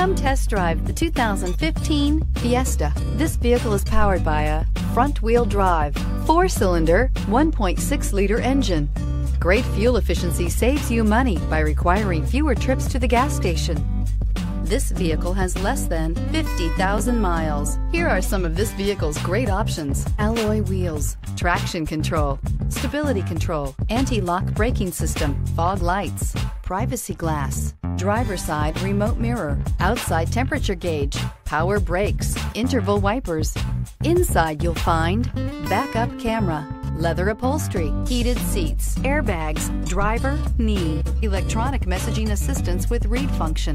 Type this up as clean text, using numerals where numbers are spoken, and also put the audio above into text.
Come test drive the 2015 Fiesta. This vehicle is powered by a front-wheel drive, 4-cylinder, 1.6-liter engine. Great fuel efficiency saves you money by requiring fewer trips to the gas station. This vehicle has less than 50,000 miles. Here are some of this vehicle's great options: alloy wheels, traction control, stability control, anti-lock braking system, fog lights, privacy glass, driver's side remote mirror, outside temperature gauge, power brakes, interval wipers. Inside you'll find backup camera, leather upholstery, heated seats, airbags, driver, knee, electronic messaging assistance with read function.